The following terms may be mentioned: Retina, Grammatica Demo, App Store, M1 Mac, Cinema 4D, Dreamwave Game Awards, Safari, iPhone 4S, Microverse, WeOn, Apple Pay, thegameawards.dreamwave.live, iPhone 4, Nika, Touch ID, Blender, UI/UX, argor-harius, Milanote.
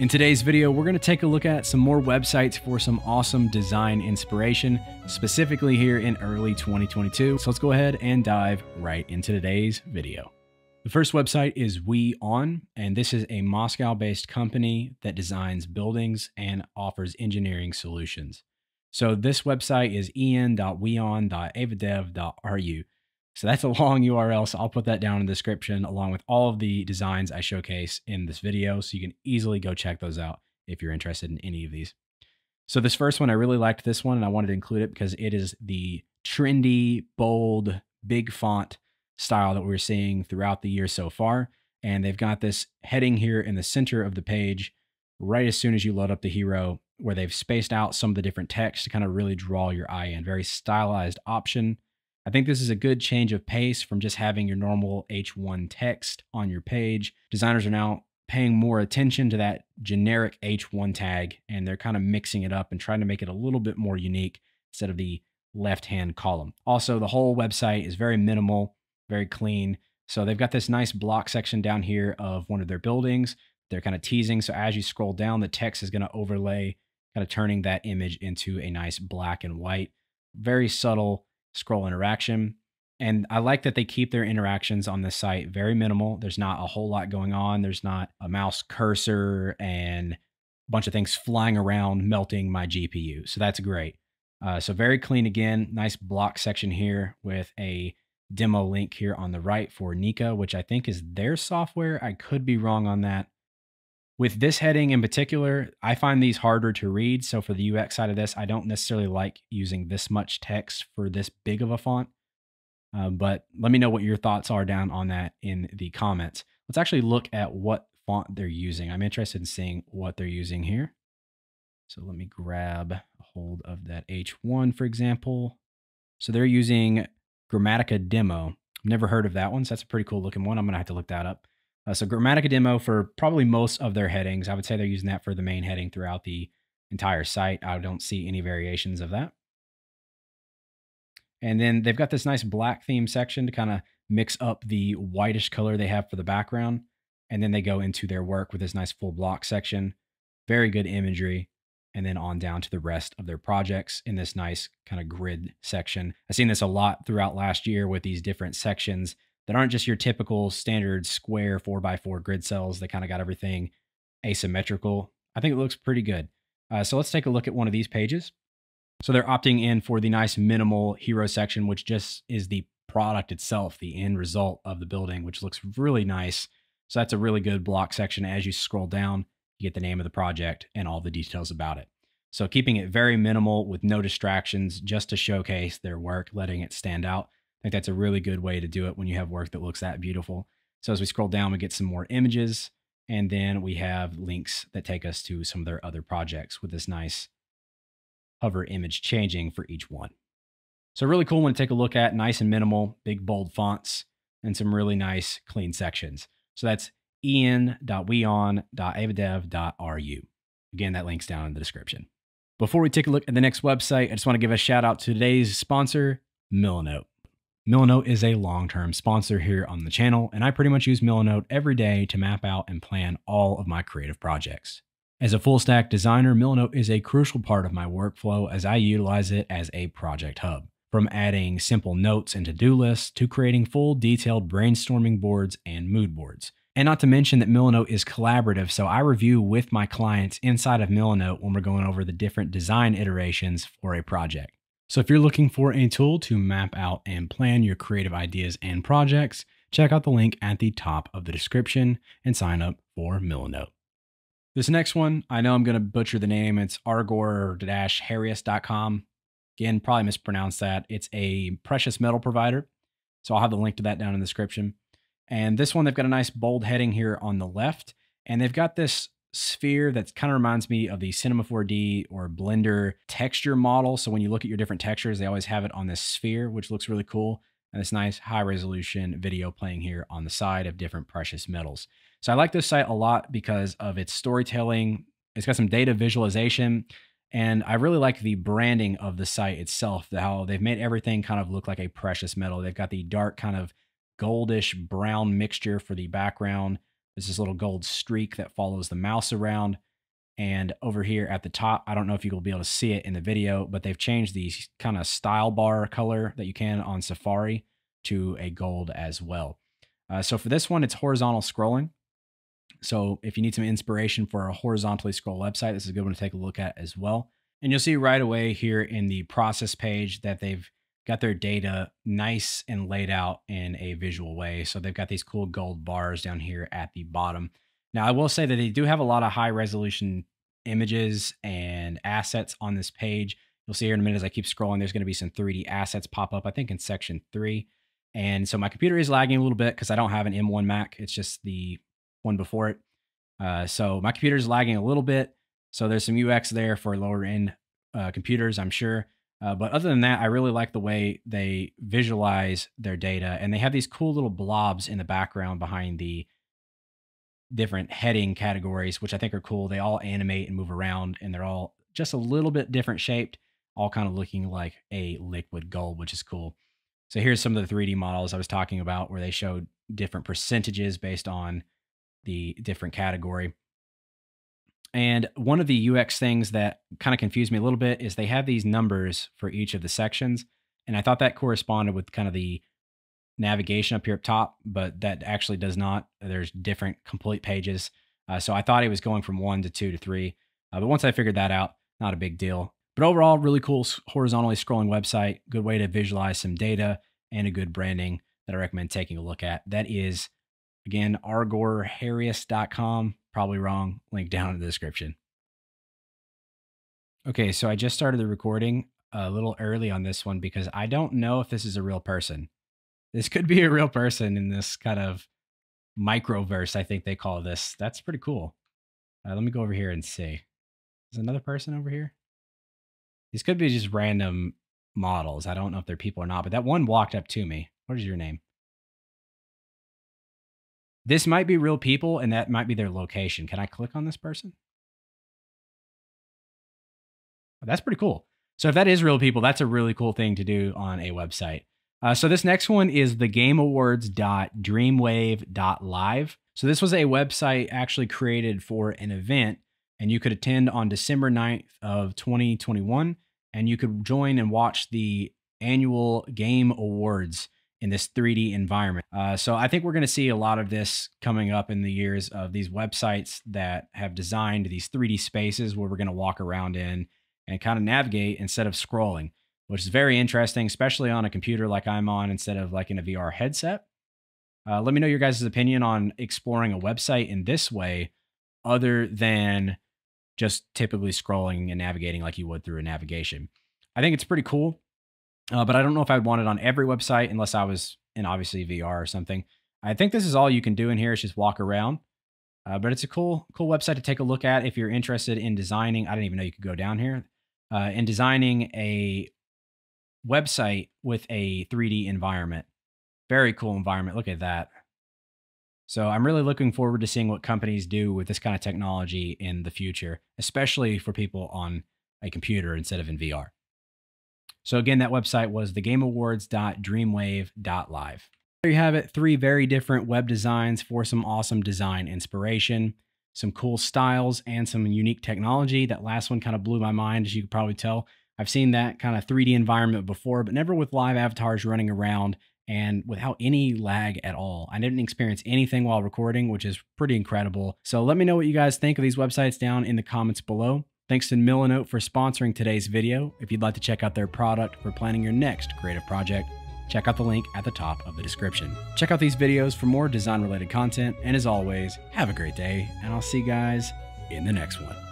In today's video, we're going to take a look at some more websites for some awesome design inspiration, specifically here in early 2022. So let's go ahead and dive right into today's video. The first website is WeOn, and this is a Moscow-based company that designs buildings and offers engineering solutions. So this website is en.weon.avadev.ru. So that's a long URL, so I'll put that down in the description along with all of the designs I showcase in this video, so you can easily go check those out if you're interested in any of these. So this first one, I really liked this one, and I wanted to include it because it is the trendy, bold, big font style that we're seeing throughout the year so far. And they've got this heading here in the center of the page, right as soon as you load up the hero, where they've spaced out some of the different text to kind of really draw your eye in. Very stylized option. I think this is a good change of pace from just having your normal H1 text on your page. Designers are now paying more attention to that generic H1 tag, and they're kind of mixing it up and trying to make it a little bit more unique instead of the left-hand column. Also, the whole website is very minimal, very clean. So they've got this nice block section down here of one of their buildings. They're kind of teasing. So as you scroll down, the text is going to overlay, kind of turning that image into a nice black and white, very subtle scroll interaction. And I like that they keep their interactions on this site very minimal. There's not a whole lot going on. There's not a mouse cursor and a bunch of things flying around, melting my GPU. So that's great. So very clean again, nice block section here with a demo link here on the right for Nika, which I think is their software. I could be wrong on that. With this heading in particular, I find these harder to read. So for the UX side of this, I don't necessarily like using this much text for this big of a font. But let me know what your thoughts are down on that in the comments. Let's actually look at what font they're using. I'm interested in seeing what they're using here. So let me grab a hold of that H1, for example. So they're using Grammatica Demo. I've never heard of that one, so that's a pretty cool looking one. I'm going to have to look that up. So Grammatica Demo for probably most of their headings. I would say they're using that for the main heading throughout the entire site. I don't see any variations of that. And then they've got this nice black theme section to kind of mix up the whitish color they have for the background. And then they go into their work with this nice full block section. Very good imagery. And then on down to the rest of their projects in this nice kind of grid section. I've seen this a lot throughout last year with these different sections that aren't just your typical standard square 4x4 grid cells. They kind of got everything asymmetrical. I think it looks pretty good. So let's take a look at one of these pages. So they're opting in for the nice minimal hero section, which just is the product itself, the end result of the building, which looks really nice. So that's a really good block section. As you scroll down, you get the name of the project and all the details about it. So keeping it very minimal with no distractions, just to showcase their work, letting it stand out. I think that's a really good way to do it when you have work that looks that beautiful. So as we scroll down, we get some more images, and then we have links that take us to some of their other projects with this nice hover image changing for each one. So really cool one to take a look at, nice and minimal, big bold fonts, and some really nice clean sections. So that's en.weon.avadev.ru. Again, that link's down in the description. Before we take a look at the next website, I just want to give a shout out to today's sponsor, Milanote. Milanote is a long-term sponsor here on the channel, and I pretty much use Milanote every day to map out and plan all of my creative projects. As a full-stack designer, Milanote is a crucial part of my workflow as I utilize it as a project hub. From adding simple notes and to-do lists to creating full detailed brainstorming boards and mood boards. And not to mention that Milanote is collaborative, so I review with my clients inside of Milanote when we're going over the different design iterations for a project. So if you're looking for a tool to map out and plan your creative ideas and projects, check out the link at the top of the description and sign up for Milanote. This next one, I know I'm going to butcher the name. It's argor-harius.com. Again, probably mispronounced that. It's a precious metal provider. So I'll have the link to that down in the description. And this one, they've got a nice bold heading here on the left. And they've got this sphere that kind of reminds me of the Cinema 4D or Blender texture model. So when you look at your different textures, they always have it on this sphere, which looks really cool. And this nice high resolution video playing here on the side of different precious metals. So I like this site a lot because of its storytelling. It's got some data visualization, and I really like the branding of the site itself, how they've made everything kind of look like a precious metal. They've got the dark kind of goldish brown mixture for the background. There's this little gold streak that follows the mouse around. And over here at the top, I don't know if you'll be able to see it in the video, but they've changed the kind of style bar color that you can on Safari to a gold as well. So for this one, it's horizontal scrolling. So if you need some inspiration for a horizontally scroll website, this is a good one to take a look at as well. And you'll see right away here in the process page that they've got their data nice and laid out in a visual way. So they've got these cool gold bars down here at the bottom. Now, I will say that they do have a lot of high resolution images and assets on this page. You'll see here in a minute, as I keep scrolling, there's going to be some 3D assets pop up, I think in section 3. And so my computer is lagging a little bit because I don't have an M1 Mac. It's just the one before it. So my computer is lagging a little bit. So there's some UX there for lower end computers, I'm sure. But other than that, I really like the way they visualize their data, and they have these cool little blobs in the background behind the different heading categories, which I think are cool. They all animate and move around, and they're all just a little bit different shaped, all kind of looking like a liquid gold, which is cool. So here's some of the 3D models I was talking about where they showed different percentages based on the different category. And one of the UX things that kind of confused me a little bit is they have these numbers for each of the sections. And I thought that corresponded with kind of the navigation up here up top, but that actually does not. There's different complete pages. So I thought it was going from 1 to 2 to 3. But once I figured that out, not a big deal. But overall, really cool horizontally scrolling website, good way to visualize some data and a good branding that I recommend taking a look at. That is, again, argorharius.com. Probably wrong. Link down in the description. Okay, so I just started the recording a little early on this one because I don't know if this is a real person. This could be a real person in this kind of microverse, I think they call this. That's pretty cool. Let me go over here and see. There's another person over here. These could be just random models. I don't know if they're people or not, but that one walked up to me. What is your name? This might be real people, and that might be their location. Can I click on this person? That's pretty cool. So if that is real people, that's a really cool thing to do on a website. So this next one is thegameawards.dreamwave.live. So this was a website actually created for an event, and you could attend on December 9th of 2021, and you could join and watch the annual Game Awards in this 3D environment. So I think we're going to see a lot of this coming up in the years of these websites that have designed these 3D spaces where we're going to walk around in and kind of navigate instead of scrolling, which is very interesting, especially on a computer like I'm on instead of like in a VR headset. Let me know your guys' opinion on exploring a website in this way other than just typically scrolling and navigating like you would through a navigation. I think it's pretty cool. But I don't know if I'd want it on every website unless I was in obviously VR or something. I think this is all you can do in here is just walk around. But it's a cool website to take a look at if you're interested in designing. I didn't even know you could go down here. In designing a website with a 3D environment. Very cool environment. Look at that. So I'm really looking forward to seeing what companies do with this kind of technology in the future, especially for people on a computer instead of in VR. So again, that website was thegameawards.dreamwave.live. There you have it, 3 very different web designs for some awesome design inspiration, some cool styles, and some unique technology. That last one kind of blew my mind, as you can probably tell. I've seen that kind of 3D environment before, but never with live avatars running around and without any lag at all. I didn't experience anything while recording, which is pretty incredible. So let me know what you guys think of these websites down in the comments below. Thanks to Milanote for sponsoring today's video. If you'd like to check out their product for planning your next creative project, check out the link at the top of the description. Check out these videos for more design-related content, and as always, have a great day, and I'll see you guys in the next one.